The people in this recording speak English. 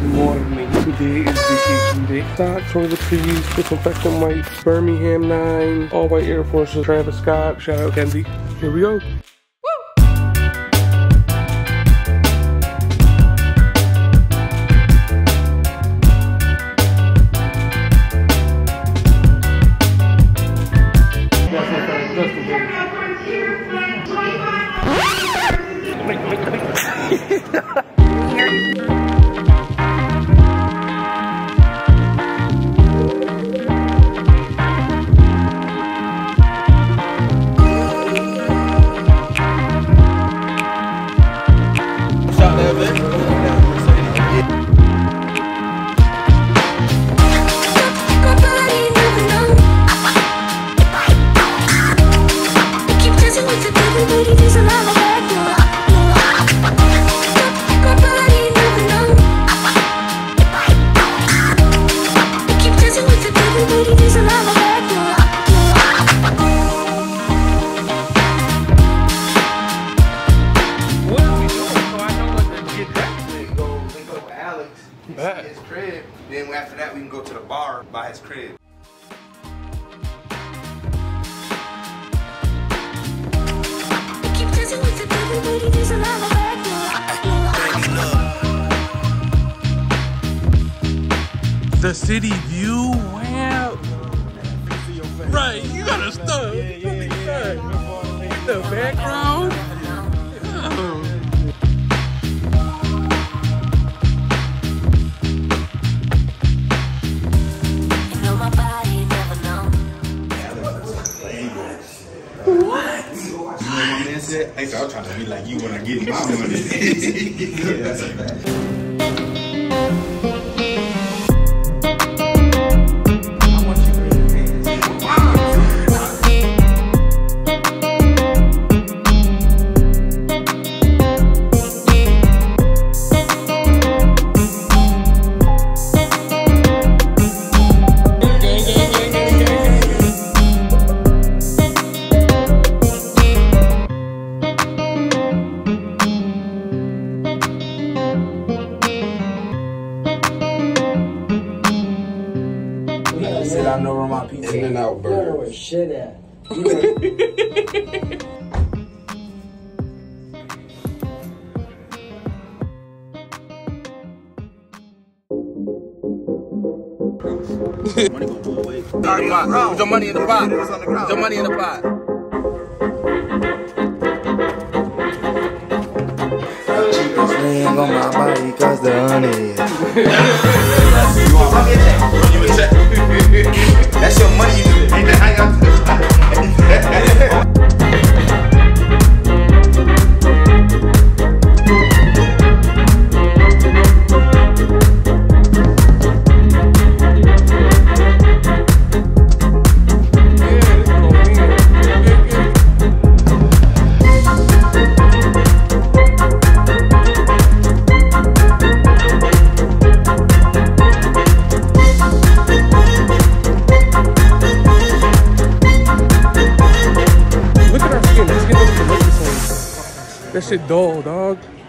Good morning, mate. Today is vacation day. Stock, toiletries, disinfectant wipes, Birmingham 9, all white Air Forces, Travis Scott, shout out Kenzie. Here we go. His crib. Then after that, we can go to the bar by his crib. The city view, wow! Right, you gotta stop. The background. Hey, so I was trying to be like you when I get my money. Yeah, that's a fact. I want you to raise your hands. I know where my pizza and out burger. You know where shit at. Money gonna go away. Put your money in the pot. Put your money in the pot. Sling on my body cause the honey. You want me to check? You would check. That's your money, you do. Ain't that high up to the top? That shit dull, dog.